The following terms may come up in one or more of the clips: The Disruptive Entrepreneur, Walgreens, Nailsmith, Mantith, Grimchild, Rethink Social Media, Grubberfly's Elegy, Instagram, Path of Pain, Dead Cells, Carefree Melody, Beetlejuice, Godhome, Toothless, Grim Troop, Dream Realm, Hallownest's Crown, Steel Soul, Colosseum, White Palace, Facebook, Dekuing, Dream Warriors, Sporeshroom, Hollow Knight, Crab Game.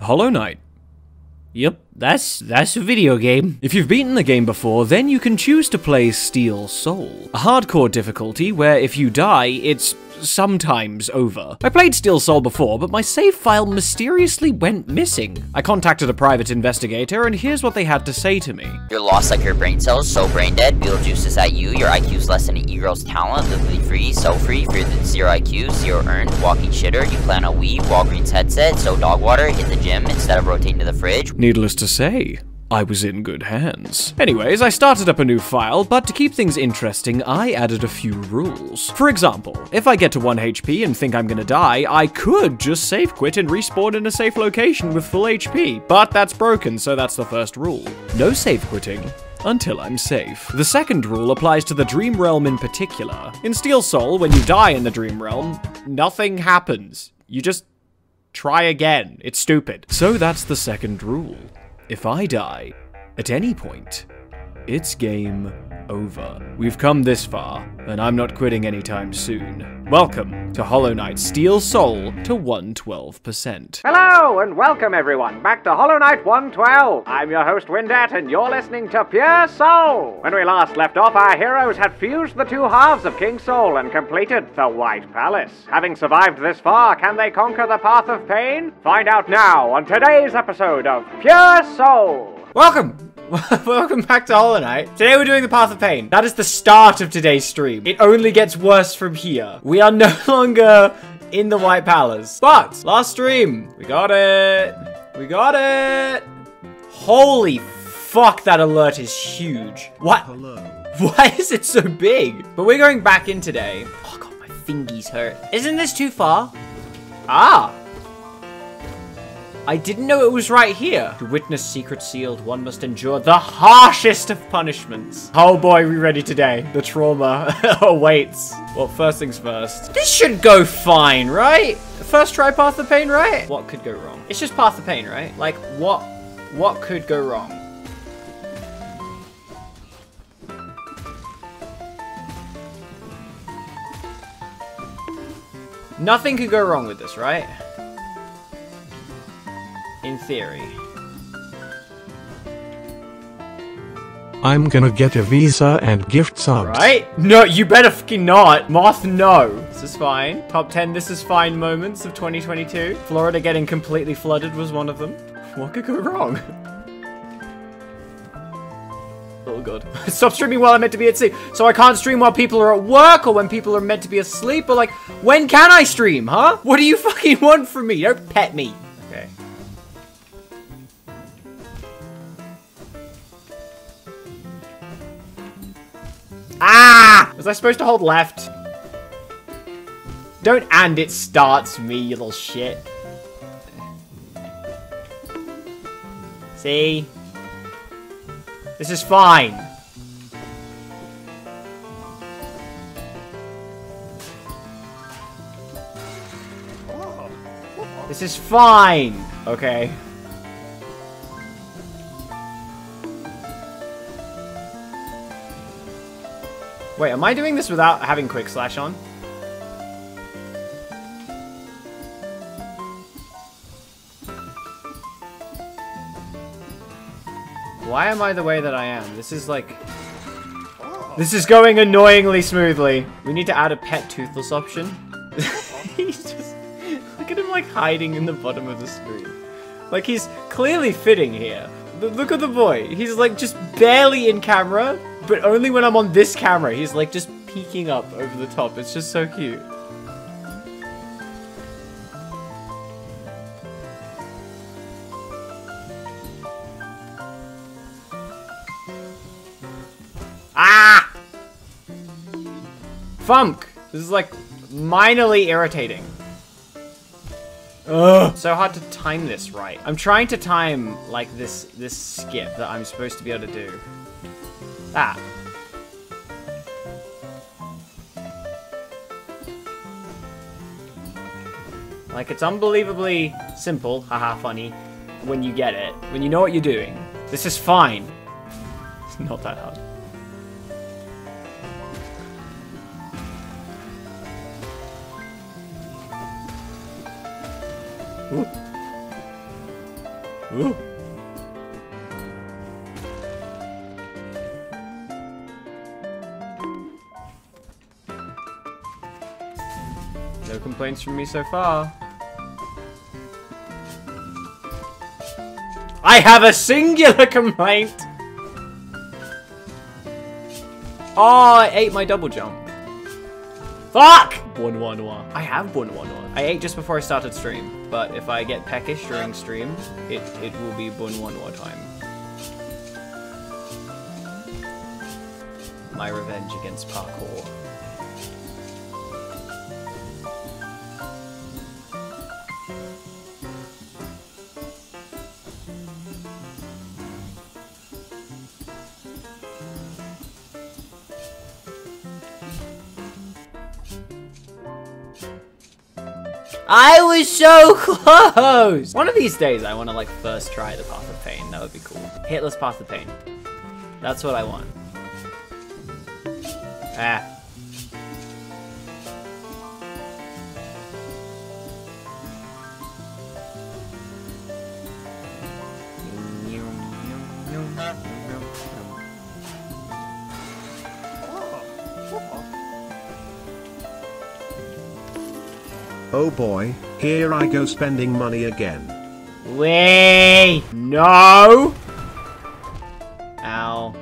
Hollow Knight. Yep, that's a video game. If you've beaten the game before, then you can choose to play Steel Soul, a hardcore difficulty where if you die, it's sometimes over. I played Steel Soul before, but my save file mysteriously went missing. I contacted a private investigator, and here's what they had to say to me. You're lost like your brain cells, so brain dead, Beetlejuice is at you, your IQ's less than an e-girl's talent, live free, so free, fear than zero IQ, zero earned, walking shitter, you plan a wee, Walgreens headset, so dog water, hit the gym instead of rotating to the fridge. Needless to say, I was in good hands. Anyways, I started up a new file, but to keep things interesting, I added a few rules. For example, if I get to 1 HP and think I'm gonna die, I could just save quit and respawn in a safe location with full HP, but that's broken, so that's the first rule. No save quitting until I'm safe. The second rule applies to the Dream Realm in particular. In Steel Soul, when you die in the Dream Realm, nothing happens. You just try again. It's stupid. So that's the second rule. If I die at any point, it's game over. We've come this far, and I'm not quitting anytime soon. Welcome to Hollow Knight Steel Soul to 112%. Hello, and welcome everyone back to Hollow Knight 112. I'm your host, Windette, and you're listening to Pure Soul. When we last left off, our heroes had fused the two halves of King Soul and completed the White Palace. Having survived this far, can they conquer the Path of Pain? Find out now on today's episode of Pure Soul. Welcome. Welcome back to Hollow Knight. Today we're doing the Path of Pain. That is the start of today's stream. It only gets worse from here. We are no longer in the White Palace. But, last stream, we got it. We got it. Holy fuck, that alert is huge. What? Hello. Why is it so big? But we're going back in today. Oh god, my fingies hurt. Isn't this too far? Ah. I didn't know it was right here. To witness secret sealed, one must endure the harshest of punishments. Oh boy, we ready today. The trauma awaits. Well, first things first. This should go fine, right? First try Path of Pain, right? What could go wrong? It's just Path of Pain, right? Like, what could go wrong? Nothing could go wrong with this, right? In theory. I'm gonna get a visa and gift subs. Right? No, you better fucking not. Moth, no. This is fine. Top 10 this is fine moments of 2022. Florida getting completely flooded was one of them. What could go wrong? Oh god. Stop streaming while I'm meant to be at sea. So I can't stream while people are at work or when people are meant to be asleep. But like, when can I stream, huh? What do you fucking want from me? Don't pet me. Okay. Ah! Was I supposed to hold left? Don't and it starts me, you little shit. See? This is fine. This is fine. Okay. Wait, am I doing this without having Quick Slash on? Why am I the way that I am? This is like... This is going annoyingly smoothly. We need to add a pet Toothless option. He's just... Look at him like hiding in the bottom of the screen. Like he's clearly fitting here. Look at the boy. He's like just barely in camera. But only when I'm on this camera, he's like just peeking up over the top. It's just so cute. Ah! Funk! This is like minorly irritating. Ugh. So hard to time this right. I'm trying to time like this skip that I'm supposed to be able to do. Ah. Like, it's unbelievably simple, haha, funny, when you get it. When you know what you're doing. This is fine. It's not that hard. Ooh. Ooh. No complaints from me so far. I have a singular complaint! Oh, I ate my double jump. Fuck! Bon noir noir. I have bon noir noir. I ate just before I started stream, but if I get peckish during stream, it will be bon noir noir time. My revenge against parkour. I was so close! One of these days I want to like first try the Path of Pain. That would be cool. Hitless Path of Pain. That's what I want. Ah. Oh boy, here I go spending money again. Wait, no! Ow.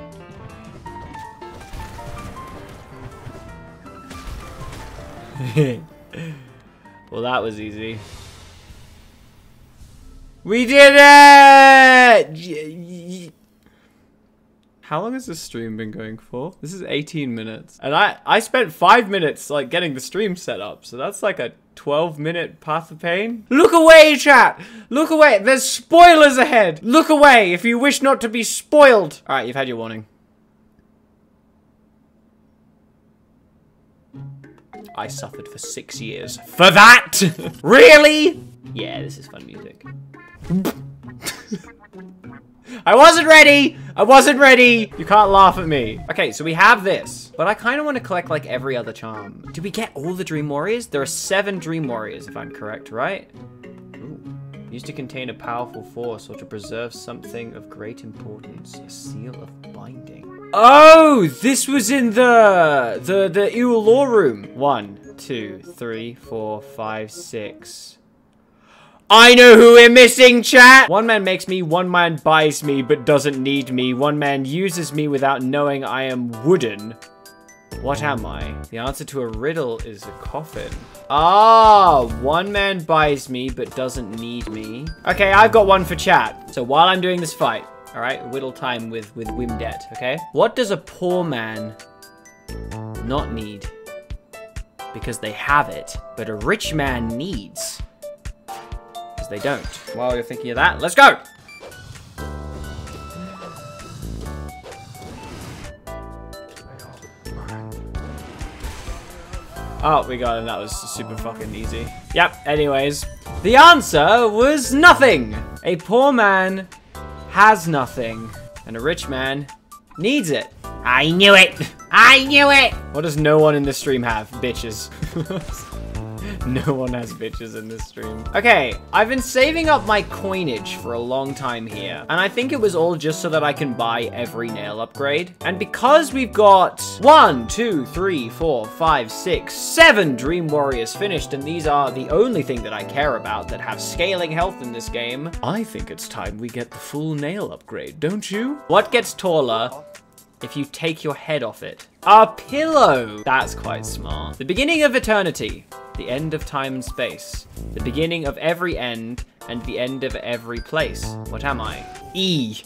Well, that was easy. We did it! How long has this stream been going for? This is 18 minutes. And I spent 5 minutes like getting the stream set up, so that's like a 12-minute Path of Pain? Look away, chat! Look away! There's spoilers ahead! Look away if you wish not to be spoiled! Alright, you've had your warning. I suffered for 6 years. For that! Really? Yeah, this is fun music. I wasn't ready! I wasn't ready! You can't laugh at me. Okay, so we have this. But I kind of want to collect like every other charm. Did we get all the Dream Warriors? There are 7 Dream Warriors, if I'm correct, right? Ooh. Used to contain a powerful force or to preserve something of great importance. A seal of binding. Oh! This was in the Eul Lore Room. 1, 2, 3, 4, 5, 6... I know who we're missing, chat! One man makes me, one man buys me, but doesn't need me. One man uses me without knowing I am wooden. What am I? The answer to a riddle is a coffin. Ah, one man buys me, but doesn't need me. Okay, I've got one for chat. So while I'm doing this fight, all right, whittle time with Windette, okay? What does a poor man not need? Because they have it, but a rich man needs. They don't. While you're thinking of that, let's go! Oh, we got him. That was super fucking easy. Yep, anyways. The answer was nothing! A poor man has nothing, and a rich man needs it. I knew it! I knew it! What does no one in this stream have? Bitches. No one has bitches in this stream. Okay, I've been saving up my coinage for a long time here, and I think it was all just so that I can buy every nail upgrade. And because we've got 1, 2, 3, 4, 5, 6, 7 Dream Warriors finished, and these are the only thing that I care about that have scaling health in this game, I think it's time we get the full nail upgrade, don't you? What gets taller if you take your head off it? A pillow! That's quite smart. The beginning of eternity. The end of time and space. The beginning of every end and the end of every place. What am I? E.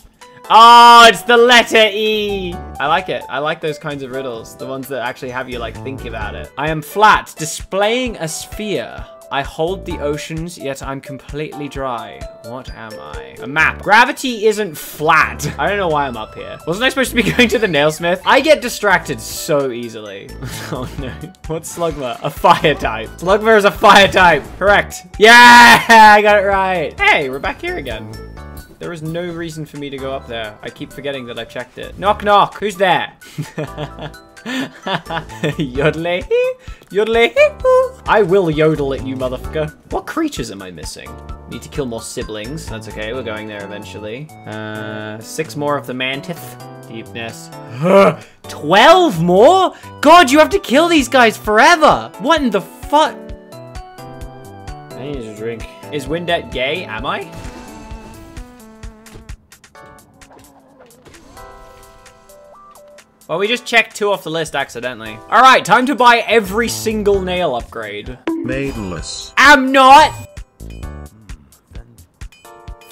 Oh, it's the letter E! I like it. I like those kinds of riddles. The ones that actually have you, like, think about it. I am flat, displaying a sphere. I hold the oceans, yet I'm completely dry. What am I? A map. Gravity isn't flat. I don't know why I'm up here. Wasn't I supposed to be going to the Nailsmith? I get distracted so easily. Oh no. What's Slugma? A fire type. Slugma is a fire type. Correct. Yeah, I got it right. Hey, we're back here again. There is no reason for me to go up there. I keep forgetting that I checked it. Knock, knock. Who's there? Yodelay, yodelay. I will yodel at you, motherfucker. What creatures am I missing? Need to kill more siblings. That's okay, we're going there eventually. 6 more of the Mantith. Deepness. 12 more? God, you have to kill these guys forever! What in the fuck? I need a drink. Is Windette gay? Am I? Well, we just checked 2 off the list accidentally. All right, time to buy every single nail upgrade. Maidenless. I'm not!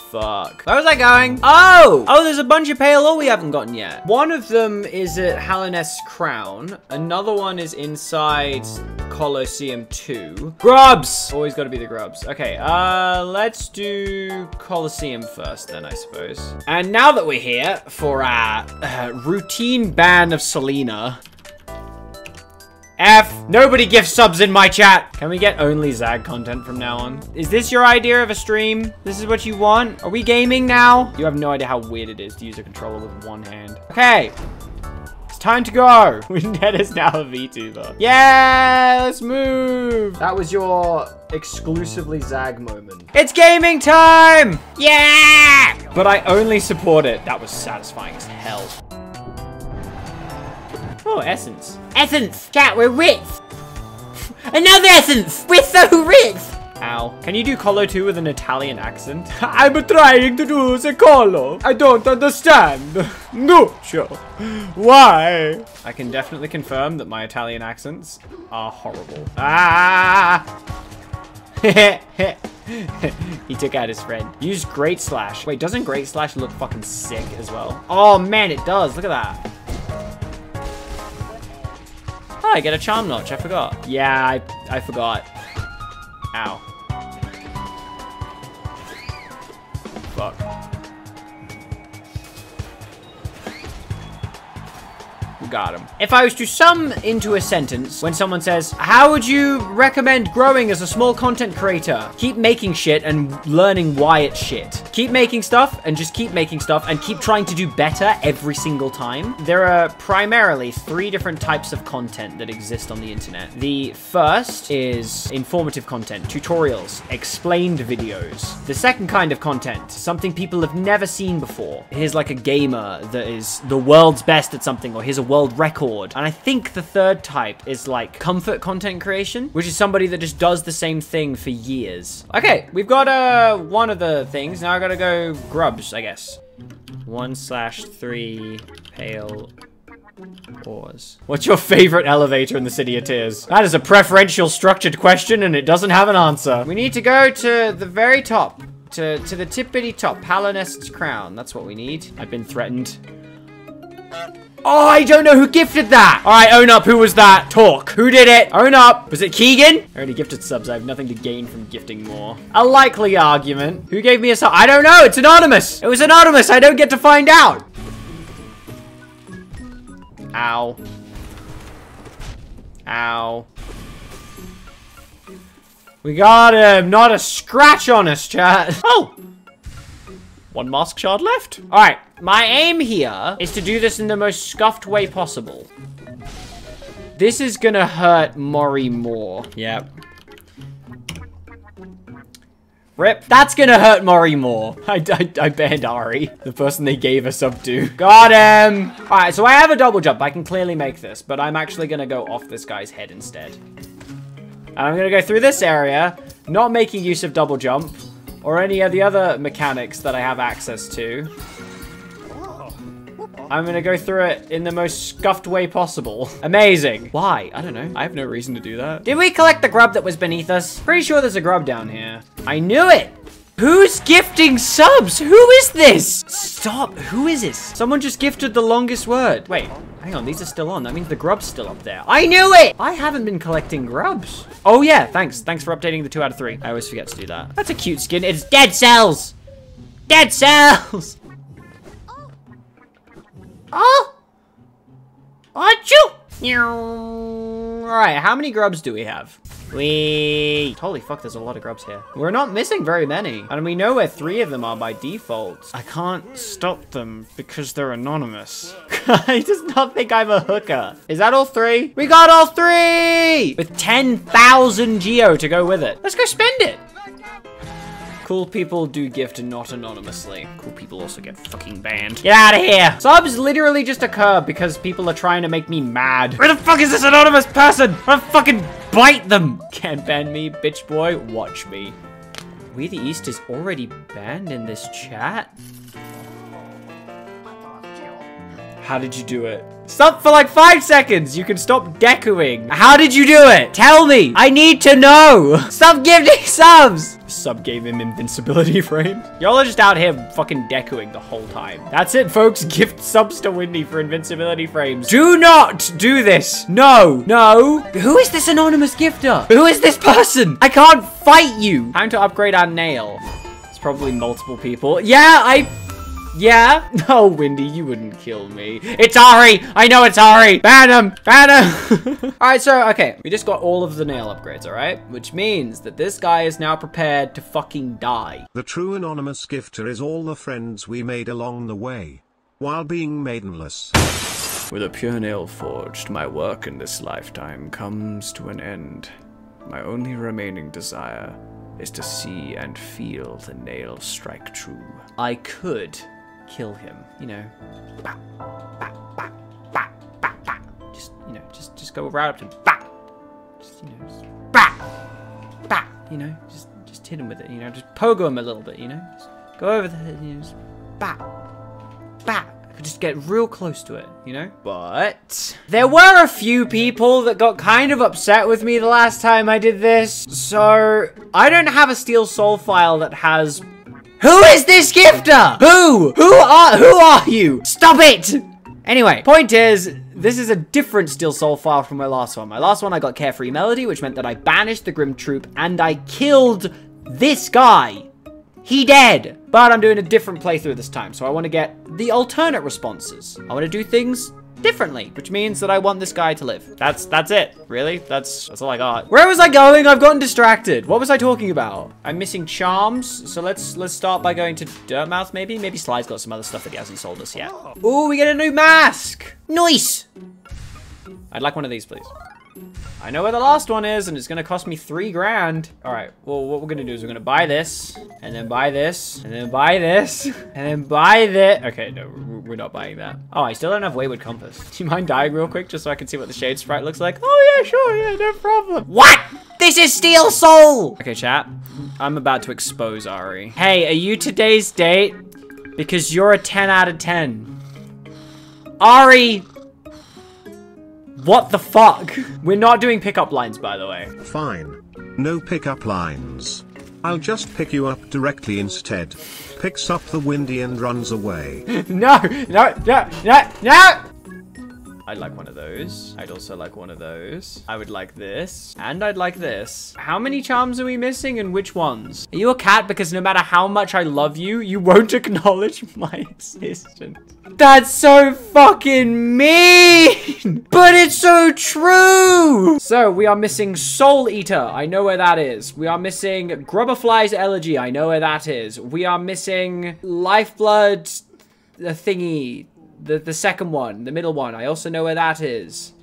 Fuck. Where was I going? Oh! Oh, there's a bunch of pale ore we haven't gotten yet. One of them is at Hallownest's Crown. Another one is inside Colosseum 2. Grubs! Always gotta be the grubs. Okay, let's do Colosseum first then, I suppose. And now that we're here for our routine ban of Selena. F. Nobody gives subs in my chat. Can we get only Zag content from now on? Is this your idea of a stream? This is what you want? Are we gaming now? You have no idea how weird it is to use a controller with one hand. Okay. It's time to go. Windette is now a VTuber. Yeah, let's move. That was your exclusively Zag moment. It's gaming time. Yeah. But I only support it. That was satisfying as hell. Oh, essence. Essence! Chat, we're rich! Another essence! We're so rich! Ow. Can you do Colo 2 with an Italian accent? I'm trying to do the Colo. I don't understand. No, sure. Why? I can definitely confirm that my Italian accents are horrible. Ah! He took out his friend. Use Great Slash. Wait, doesn't Great Slash look fucking sick as well? Oh man, it does. Look at that. Oh, I get a charm notch, I forgot. Yeah, I forgot. Ow. Fuck. We got him. If I was to sum into a sentence when someone says, how would you recommend growing as a small content creator? Keep making shit and learning why it's shit. Keep making stuff and just keep making stuff and keep trying to do better every single time. There are primarily 3 different types of content that exist on the internet. The first is informative content, tutorials, explained videos. The second kind of content, something people have never seen before. Here's like a gamer that is the world's best at something, or here's a world record. And I think the third type is like comfort content creation, which is somebody that just does the same thing for years. Okay, we've got one of the things. Now I gotta go grubs, I guess. 1/3 pale ores. What's your favorite elevator in the City of Tears? That is a preferential structured question and it doesn't have an answer. We need to go to the very top, to the tippity top, Hallownest's Crown. That's what we need. I've been threatened. Oh, I don't know who gifted that. All right, own up. Who was that? Talk. Who did it? Own up. Was it Keegan? I already gifted subs. I have nothing to gain from gifting more. A likely argument. Who gave me a sub? I don't know. It's anonymous. It was anonymous. I don't get to find out. Ow. Ow. We got him. Not a scratch on us, chat. Oh. 1 mask shard left. All right. My aim here is to do this in the most scuffed way possible. This is gonna hurt Mori more. Yep. Rip. That's gonna hurt Mori more. I banned Ari, the person they gave a sub to. Got him! All right, so I have a double jump. I can clearly make this, but I'm actually gonna go off this guy's head instead. And I'm gonna go through this area, not making use of double jump or any of the other mechanics that I have access to. I'm gonna go through it in the most scuffed way possible. Amazing. Why? I don't know. I have no reason to do that. Did we collect the grub that was beneath us? Pretty sure there's a grub down here. I knew it. Who's gifting subs? Who is this? Stop. Who is this? Someone just gifted the longest word. Wait. Hang on, these are still on. That means the grub's still up there. I knew it! I haven't been collecting grubs. Oh yeah, thanks. Thanks for updating the 2 out of 3. I always forget to do that. That's a cute skin. It's Dead Cells! Dead Cells! Oh! Aren't you? Alright, how many grubs do we have? We... Holy fuck, there's a lot of grubs here. We're not missing very many. And we know where 3 of them are by default. I can't stop them because they're anonymous. I does not think I'm a hooker. Is that all 3? We got all 3! With 10,000 geo to go with it. Let's go spend it. Cool people do gift not anonymously. Cool people also get fucking banned. Get out of here! Subs literally just occur because people are trying to make me mad. Where the fuck is this anonymous person? I'm gonna fucking bite them! Can't ban me, bitch boy. Watch me. We the East is already banned in this chat? How did you do it? Stop for like 5 seconds. You can stop Dekuing. How did you do it? Tell me. I need to know. Stop giving subs. Sub gave him invincibility frames. Y'all are just out here fucking Dekuing the whole time. That's it, folks. Gift subs to Windy for invincibility frames. Do not do this. No. No. Who is this anonymous gifter? Who is this person? I can't fight you. Time to upgrade our nail. It's probably multiple people. Yeah, Yeah? No, Windy, you wouldn't kill me. It's Ari! I know it's Ari! Ban him! Ban him! Alright, so, okay. We just got all of the nail upgrades, alright? Which means that this guy is now prepared to fucking die. The true anonymous gifter is all the friends we made along the way, while being maidenless. With a pure nail forged, my work in this lifetime comes to an end. My only remaining desire is to see and feel the nail strike true. I could kill him, you know. Bah, bah, bah, bah, bah, bah. Just, you know, just go right up to him. Bah. Just, you know, just, bah, bah. You know, just hit him with it. You know, just pogo him a little bit. You know, just go over the head. You know, just bah, bah. I could just get real close to it. You know. But there were a few people that got kind of upset with me the last time I did this, so I don't have a Steel Soul file that has. Who is this gifter? Who? Who are you? Stop it! Anyway, point is, this is a different Steel Soul file from my last one. My last one, I got Carefree Melody, which meant that I banished the Grim Troop and I killed this guy. He dead. But I'm doing a different playthrough this time, so I want to get the alternate responses. I want to do things differently, which means that I want this guy to live. That's it. Really? That's all I got. Where was I going? I've gotten distracted. What was I talking about? I'm missing charms, so let's start by going to Dirtmouth, maybe? Maybe Sly's got some other stuff that he hasn't sold us yet. Ooh, we get a new mask! Nice! I'd like one of these, please. I know where the last one is, and it's gonna cost me 3 grand. All right, well, what we're gonna do is we're gonna buy this, and then buy this, and then buy this, and then buy this. Okay, no, we're not buying that. Oh, I still don't have Wayward Compass. Do you mind dying real quick just so I can see what the shade sprite looks like? Oh yeah, sure, yeah, no problem. What? This is Steel Soul! Okay, chat, I'm about to expose Ari. Hey, are you today's date? Because you're a 10 out of 10. Ari! What the fuck? We're not doing pickup lines, by the way. Fine. No pickup lines. I'll just pick you up directly instead. Picks up the Windy and runs away. No, no, no, no, no! I'd like one of those. I'd also like one of those. I would like this. And I'd like this. How many charms are we missing and which ones? Are you a cat? Because no matter how much I love you, you won't acknowledge my existence. That's so fucking mean! But it's so true! So, we are missing Soul Eater. I know where that is. We are missing Grubberfly's Elegy. I know where that is. We are missing Lifeblood, the thingy. The second one, the middle one. I also know where that is.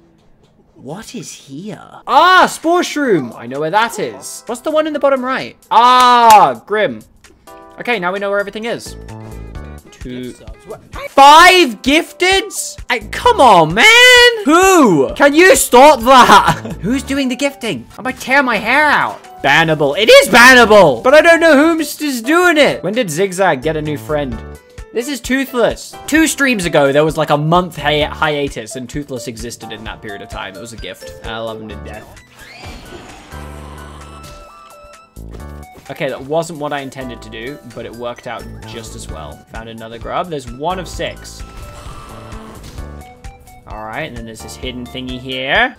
What is here? Ah, Sporeshroom. I know where that is. What's the one in the bottom right? Ah, Grim. Okay, now we know where everything is. 5 gifteds? Come on, man. Who? Can you stop that? Who's doing the gifting? I might tear my hair out. Bannable. It is bannable. But I don't know whom's is doing it. When did Zigzag get a new friend? This is Toothless. 2 streams ago, there was like a month hiatus, and Toothless existed in that period of time. It was a gift. And I love him to death. Okay, that wasn't what I intended to do, but it worked out just as well. Found another grub. There's 1 of 6. All right, and then there's this hidden thingy here.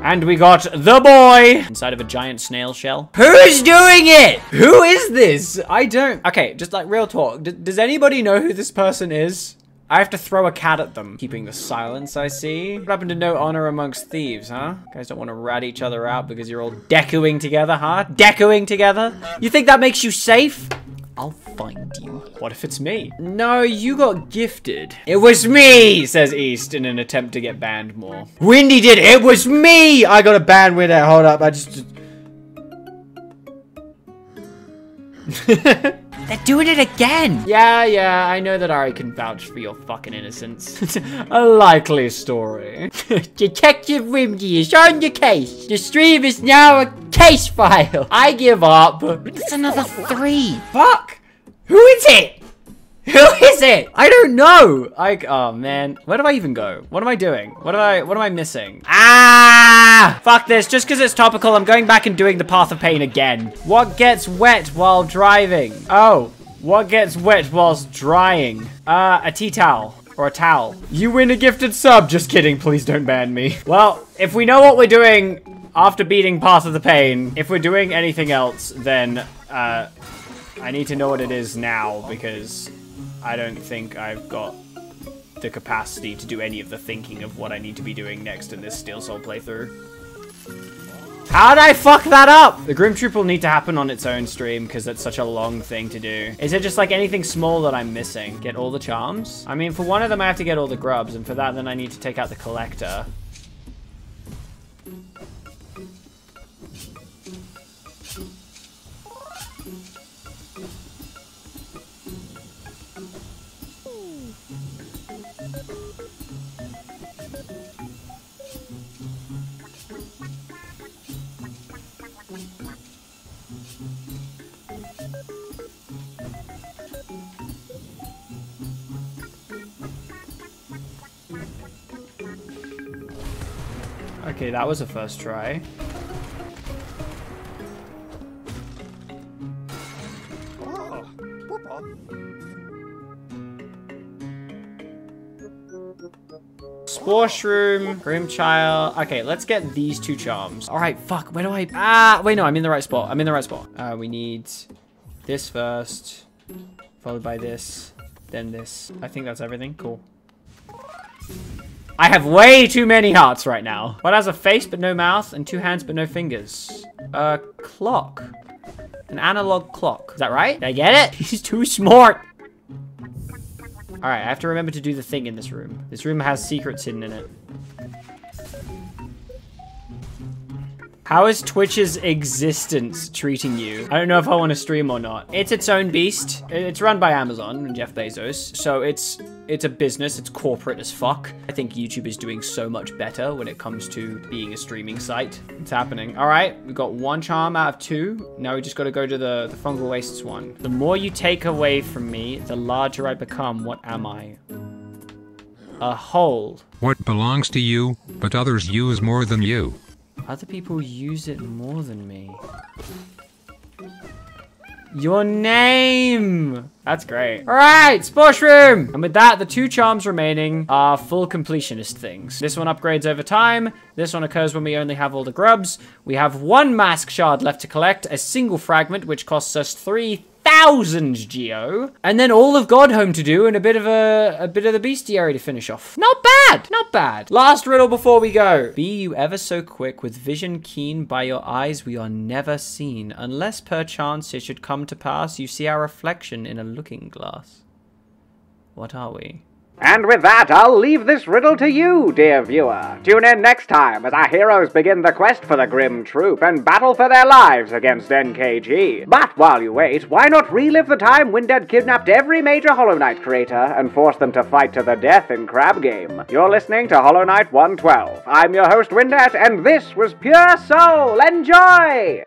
And we got the boy inside of a giant snail shell. Who's doing it? Who is this? I don't. Okay, just like real talk. Does anybody know who this person is? I have to throw a cat at them. Keeping the silence, I see. What happened to no honor amongst thieves, huh? You guys don't want to rat each other out because you're all decoing together, huh? Decoing together? You think that makes you safe? I'll find you. What if it's me? No, you got gifted. It was me, says East in an attempt to get banned more. Windy did it. It was me. I got a ban with it. Hold up. I just... They're doing it again. Yeah, I know that Ari can vouch for your fucking innocence. A likely story. Detective Wimdy is on the case. The stream is now a case file. I give up. It's another three. Fuck. Who is it? Who is it? I don't know. Oh man, where do I even go? What am I doing? What am I missing? Ah! Fuck this, just because it's topical, I'm going back and doing the Path of Pain again. What gets wet while driving? Oh, what gets wet whilst drying? A tea towel. Or a towel. You win a gifted sub. Just kidding, please don't ban me. Well, if we know what we're doing after beating Path of the Pain, if we're doing anything else, then I need to know what it is now because I don't think I've got the capacity to do any of the thinking of what I need to be doing next in this Steel Soul playthrough. How'd I fuck that up? The Grim Troop will need to happen on its own stream because that's such a long thing to do. Is it just like anything small that I'm missing? Get all the charms? I mean, for one of them, I have to get all the grubs, and for that, then I need to take out the collector. Okay, that was a first try. Sporeshroom, Grimchild. Okay, let's get these two charms. All right, fuck, where do I? Ah, wait, no, I'm in the right spot. I'm in the right spot. We need this first, followed by this, then this. I think that's everything. Cool. I have way too many hearts right now. What has a face but no mouth and two hands but no fingers? A clock. An analog clock. Is that right? Did I get it? He's too smart. All right, I have to remember to do the thing in this room. This room has secrets hidden in it. How is Twitch's existence treating you? I don't know if I want to stream or not. It's its own beast. It's run by Amazon and Jeff Bezos. So it's a business, it's corporate as fuck. I think YouTube is doing so much better when it comes to being a streaming site. It's happening. All right, we've got one charm out of two. Now we just got to go to the fungal wastes one. The more you take away from me, the larger I become. What am I? A hole. What belongs to you, but others use more than you. Other people use it more than me. Your name! That's great. All right, Sporeshroom! And with that, the two charms remaining are full completionist things. This one upgrades over time. This one occurs when we only have all the grubs. We have one mask shard left to collect, a single fragment, which costs us 3,000 geo, and then all of Godhome to do and a bit of the bestiary to finish off. Not bad, not bad. Last riddle before we go. Be you ever so quick with vision keen, by your eyes we are never seen, unless perchance it should come to pass you see our reflection in a looking glass. What are we? And with that, I'll leave this riddle to you, dear viewer. Tune in next time as our heroes begin the quest for the Grim Troop and battle for their lives against NKG. But while you wait, why not relive the time Windette kidnapped every major Hollow Knight creator and forced them to fight to the death in Crab Game? You're listening to Hollow Knight 112. I'm your host, Windette, and this was Pure Soul. Enjoy!